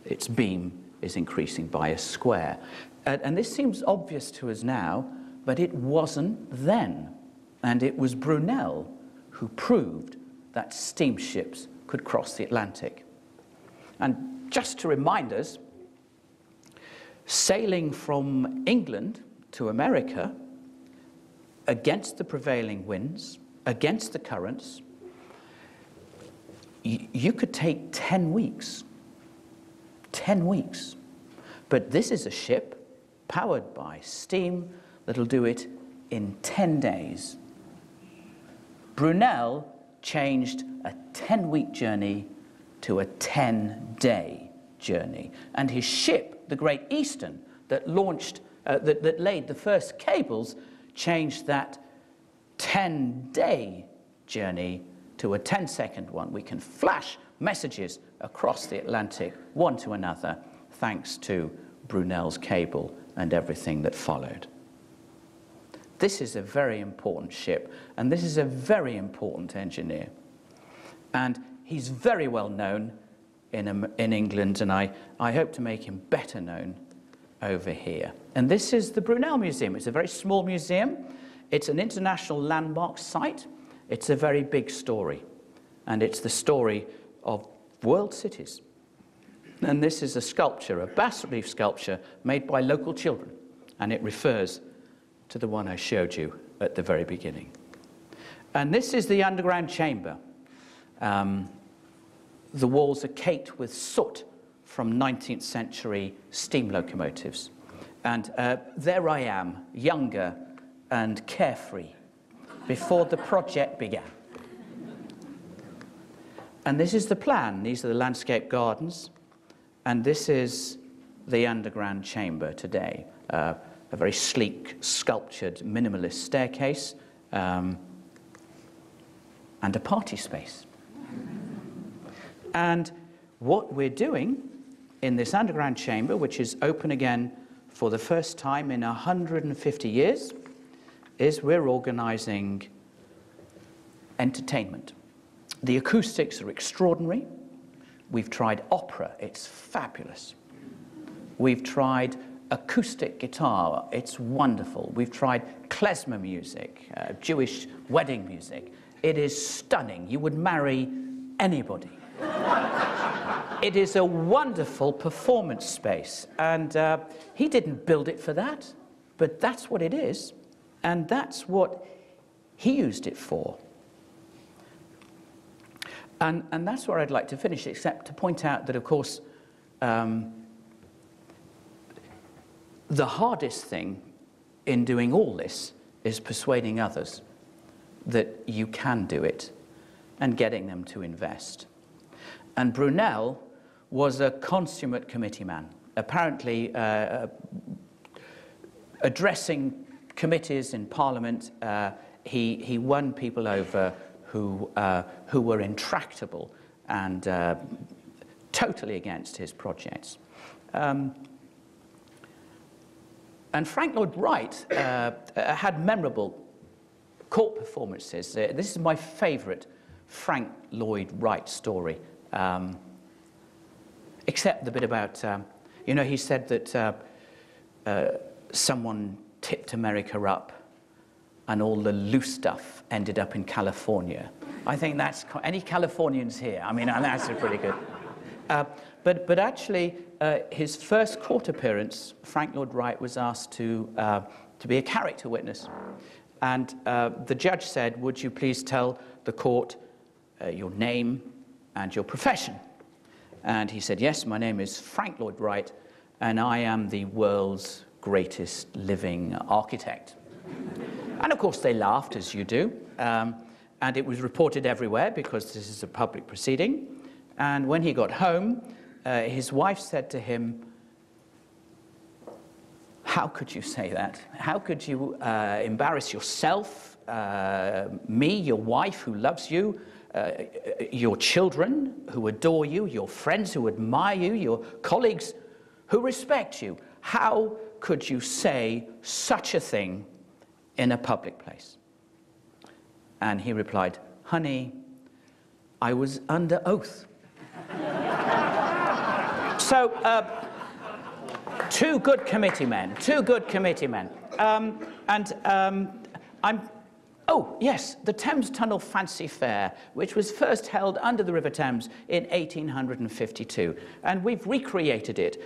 Its beam is increasing by a square. And this seems obvious to us now, but it wasn't then. And it was Brunel who proved that steamships could cross the Atlantic. And just to remind us, sailing from England to America against the prevailing winds, against the currents, you could take 10 weeks. 10 weeks. But this is a ship powered by steam that'll do it in 10 days. Brunel changed a 10-week journey to a 10-day journey. And his ship, the Great Eastern, that launched, that laid the first cables, changed that 10-day journey to a 10-second one. We can flash messages across the Atlantic, one to another, thanks to Brunel's cable and everything that followed. This is a very important ship, and this is a very important engineer. And he's very well known in England, and I hope to make him better known over here. And this is the Brunel Museum. It's a very small museum. It's an international landmark site. It's a very big story, and it's the story of world cities. And this is a sculpture, a bas-relief sculpture made by local children, and it refers to the one I showed you at the very beginning. And this is the underground chamber. The walls are caked with soot from 19th century steam locomotives. And there I am, younger and carefree, before the project began. And this is the plan. These are the landscape gardens. And this is the underground chamber today. A very sleek, sculptured, minimalist staircase, and a party space. And what we're doing in this underground chamber, which is open again for the first time in 150 years, is we're organizing entertainment. The acoustics are extraordinary. We've tried opera. It's fabulous. We've tried acoustic guitar, it's wonderful. We've tried klezmer music, Jewish wedding music. It is stunning. You would marry anybody. It is a wonderful performance space. And he didn't build it for that, but that's what it is. And that's what he used it for. And that's where I'd like to finish, except to point out that, of course, the hardest thing in doing all this is persuading others that you can do it and getting them to invest. And Brunel was a consummate committee man, apparently addressing committees in Parliament. He won people over who were intractable and totally against his projects. And Frank Lloyd Wright had memorable court performances. This is my favourite Frank Lloyd Wright story, except the bit about, you know, he said that someone tipped America up and all the loose stuff ended up in California. I think that's, any Californians here? I mean, that's pretty good. But actually, his first court appearance, Frank Lloyd Wright was asked to be a character witness. And the judge said, would you please tell the court your name and your profession? And he said, yes, my name is Frank Lloyd Wright, and I am the world's greatest living architect. And of course, they laughed, as you do. And it was reported everywhere, because this is a public proceeding. And when he got home, his wife said to him, how could you say that? How could you embarrass yourself, me, your wife who loves you, your children who adore you, your friends who admire you, your colleagues who respect you? How could you say such a thing in a public place? And he replied, honey, I was under oath. So, two good committeemen, oh, yes, the Thames Tunnel Fancy Fair, which was first held under the River Thames in 1852. And we've recreated it.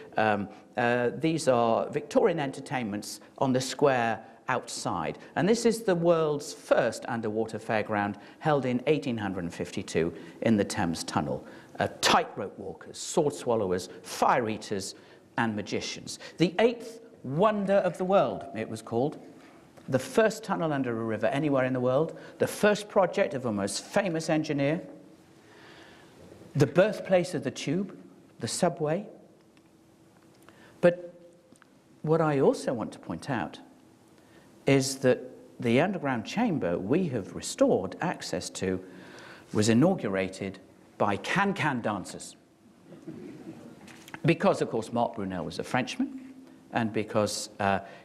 These are Victorian entertainments on the square outside. And this is the world's first underwater fairground, held in 1852 in the Thames Tunnel. Tightrope walkers, sword swallowers, fire eaters, and magicians. The eighth wonder of the world, it was called. The first tunnel under a river anywhere in the world. The first project of a most famous engineer. The birthplace of the tube, the subway. But what I also want to point out is that the underground chamber we have restored access to was inaugurated by can-can dancers. Because, of course, Marc Brunel was a Frenchman, and because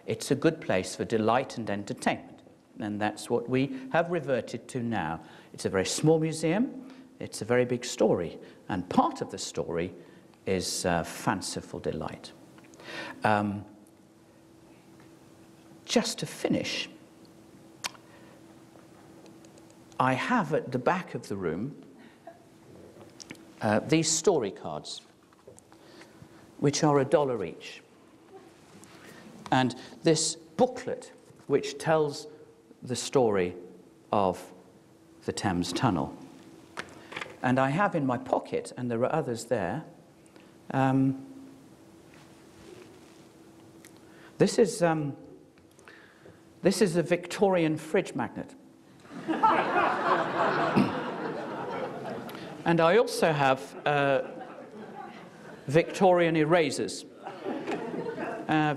it's a good place for delight and entertainment. And that's what we have reverted to now. It's a very small museum, it's a very big story, and part of the story is fanciful delight. Just to finish, I have at the back of the room these story cards, which are $1 each. And this booklet, which tells the story of the Thames Tunnel. And I have in my pocket, and there are others there, this is a Victorian fridge magnet. And I also have Victorian erasers,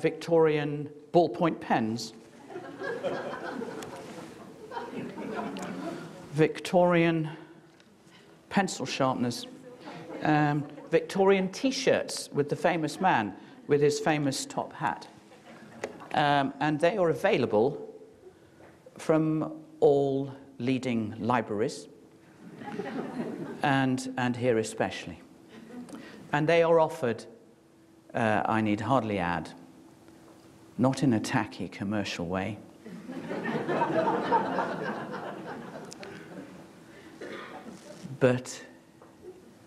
Victorian ballpoint pens, Victorian pencil sharpeners, Victorian T-shirts with the famous man with his famous top hat. And they are available from all leading libraries, and here especially. And they are offered, I need hardly add, not in a tacky commercial way, but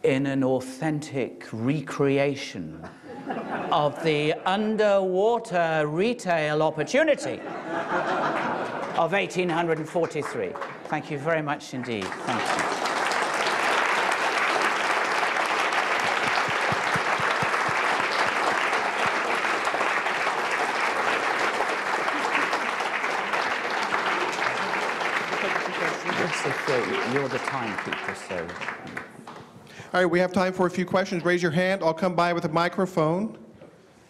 in an authentic recreation of the underwater retail opportunity of 1843. Thank you very much indeed. Thank you. Joseph, you're the timekeeper, so... All right, we have time for a few questions. Raise your hand. I'll come by with a microphone.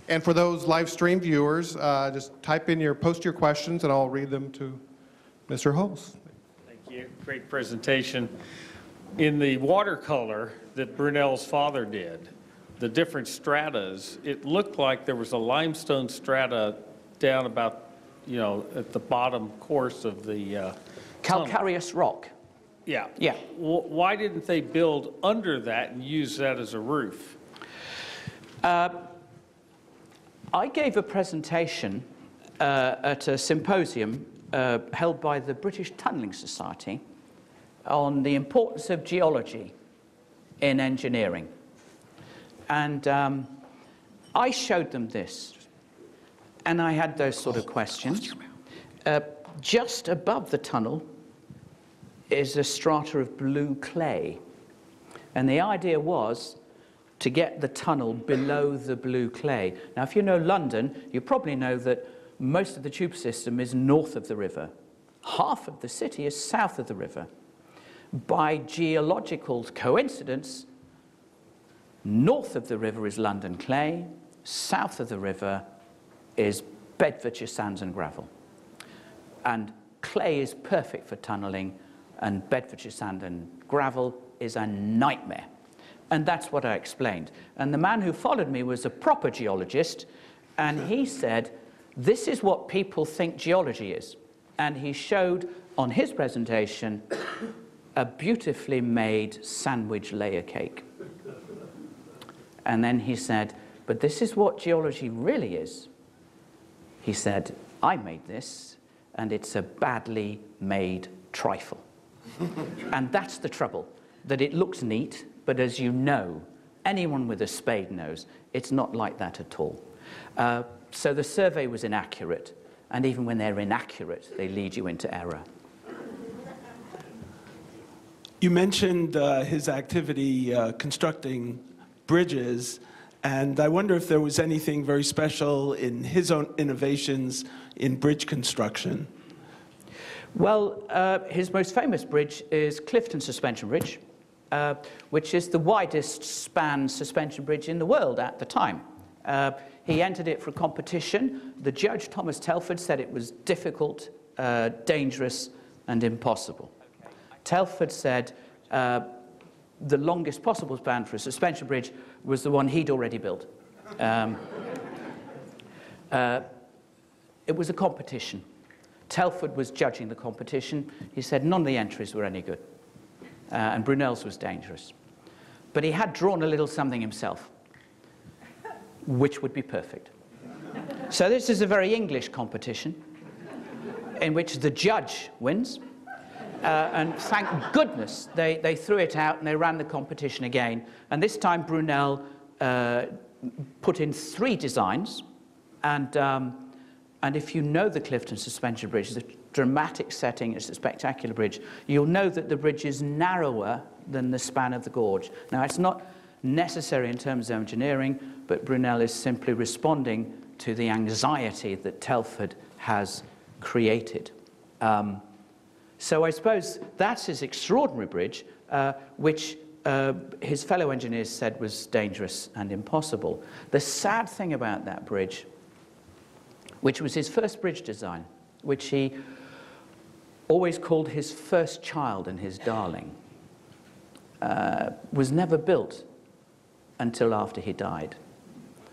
And for those live stream viewers, just type in post your questions, and I'll read them to Mr. Hulse. Thank you. Great presentation. In the watercolor that Brunel's father did, the different stratas, it looked like there was a limestone strata down about, you know, at the bottom course of the calcareous rock. Yeah. Yeah. Why didn't they build under that and use that as a roof? I gave a presentation at a symposium held by the British Tunnelling Society on the importance of geology in engineering. And I showed them this. And I had those sort of questions. Just above the tunnel is a strata of blue clay. And the idea was to get the tunnel below the blue clay. Now, if you know London, you probably know that most of the tube system is north of the river. Half of the city is south of the river. By geological coincidence, north of the river is London clay, south of the river is Bedfordshire sands and gravel. And clay is perfect for tunneling, and Bedfordshire sand and gravel is a nightmare. And that's what I explained. And the man who followed me was a proper geologist, and he said, this is what people think geology is. And he showed on his presentation a beautifully made sandwich layer cake. And then he said, but this is what geology really is. He said, I made this, and it's a badly made trifle. And that's the trouble, that it looks neat, but as you know, anyone with a spade knows, it's not like that at all. So the survey was inaccurate, and even when they're inaccurate, they lead you into error. You mentioned his activity constructing bridges, and I wonder if there was anything very special in his own innovations in bridge construction. Well, his most famous bridge is Clifton Suspension Bridge, which is the widest span suspension bridge in the world at the time. He entered it for a competition. The judge, Thomas Telford, said it was difficult, dangerous, and impossible. Okay. Telford said the longest possible span for a suspension bridge was the one he'd already built. It was a competition. Telford was judging the competition. He said none of the entries were any good. And Brunel's was dangerous. But he had drawn a little something himself, which would be perfect. So this is a very English competition in which the judge wins. And thank goodness they threw it out and they ran the competition again. And this time Brunel put in 3 designs. And if you know the Clifton Suspension Bridge, the dramatic setting, it's a spectacular bridge, you'll know that the bridge is narrower than the span of the gorge. Now, it's not necessary in terms of engineering, but Brunel is simply responding to the anxiety that Telford has created. So I suppose that's his extraordinary bridge, which his fellow engineers said was dangerous and impossible. The sad thing about that bridge, which was his first bridge design, which he always called his first child and his darling, was never built until after he died.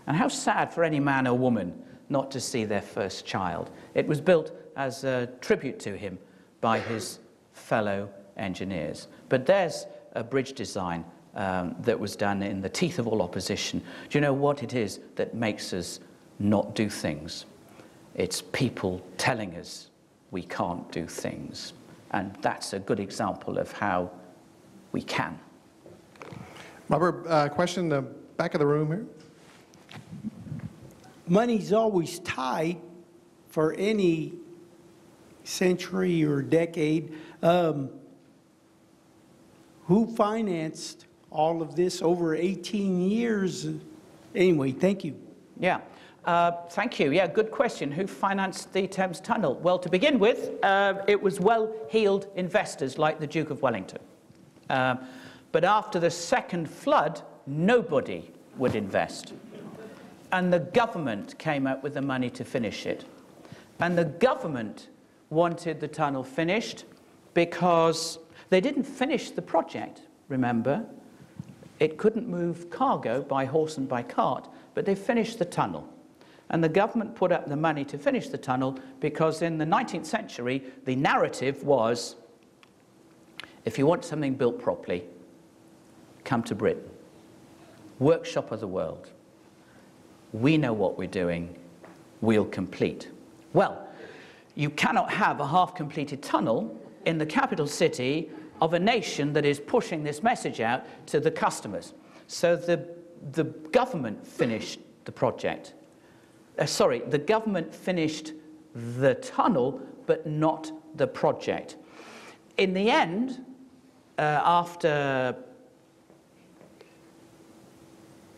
And how sad for any man or woman not to see their first child. It was built as a tribute to him by his fellow engineers. But there's a bridge design that was done in the teeth of all opposition. Do you know what it is that makes us not do things? It's people telling us we can't do things. And that's a good example of how we can. Robert, question in the back of the room here. Money's always tight for any century or decade. Who financed all of this over 18 years? Anyway, thank you. Yeah. Thank you. Yeah, good question. Who financed the Thames Tunnel? Well, to begin with, it was well-heeled investors like the Duke of Wellington. But after the second flood, nobody would invest. And the government came up with the money to finish it. And the government wanted the tunnel finished because they didn't finish the project, remember. It couldn't move cargo by horse and by cart, but they finished the tunnel. And the government put up the money to finish the tunnel because in the 19th century, the narrative was, if you want something built properly, come to Britain. Workshop of the world. We know what we're doing. We'll complete. Well, you cannot have a half-completed tunnel in the capital city of a nation that is pushing this message out to the customers. So the government finished the project. Sorry, the government finished the tunnel, but not the project. In the end, after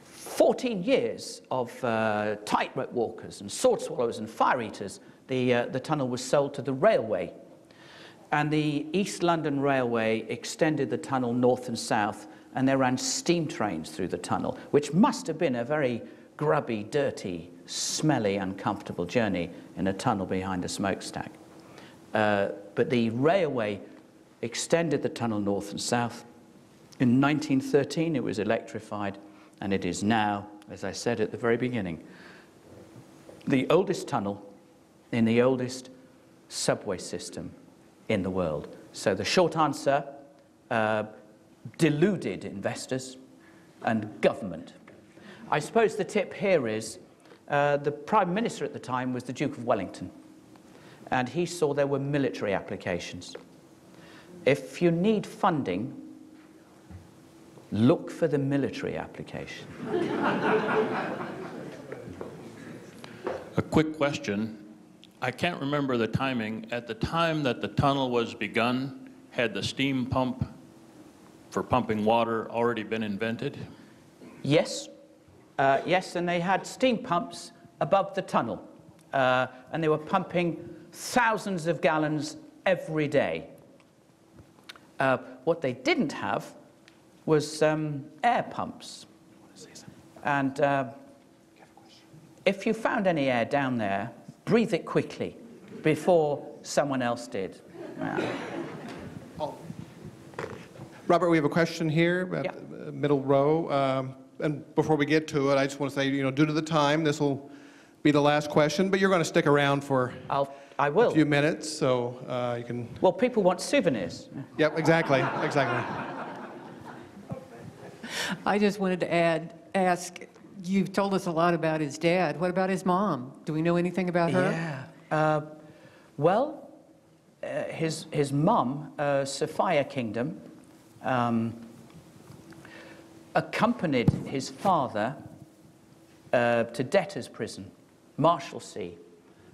14 years of tightrope walkers and sword swallowers and fire eaters, the tunnel was sold to the railway. And the East London Railway extended the tunnel north and south, and they ran steam trains through the tunnel, which must have been a very grubby, dirty, smelly, uncomfortable journey in a tunnel behind a smokestack. But the railway extended the tunnel north and south. In 1913, it was electrified, and it is now, as I said at the very beginning, the oldest tunnel in the oldest subway system in the world. So the short answer, deluded investors and government. I suppose the tip here is the Prime Minister at the time was the Duke of Wellington, and he saw there were military applications. If you need funding, look for the military application. A quick question. I can't remember the timing. At the time that the tunnel was begun, had the steam pump for pumping water already been invented? Yes. Yes, and they had steam pumps above the tunnel. And they were pumping thousands of gallons every day. What they didn't have was air pumps. And if you found any air down there, breathe it quickly before someone else did. Yeah. Oh. Robert, we have a question here, at the middle row. And before we get to it, I just want to say, you know, due to the time, this will be the last question, but you're going to stick around for a few minutes, so you can... Well, people want souvenirs. Yep, exactly, exactly. I just wanted to ask, you've told us a lot about his dad. What about his mom? Do we know anything about her? Yeah. Well, his mom, Sophia Kingdom, accompanied his father to debtors' prison, Marshalsea.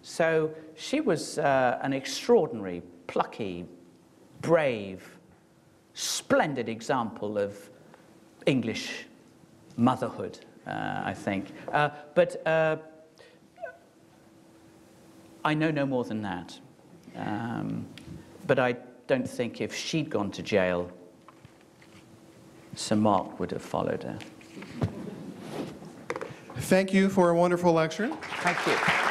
So she was an extraordinary, plucky, brave, splendid example of English motherhood. I think. But I know no more than that. But I don't think if she'd gone to jail, Sir Mark would have followed her. Thank you for a wonderful lecture. Thank you.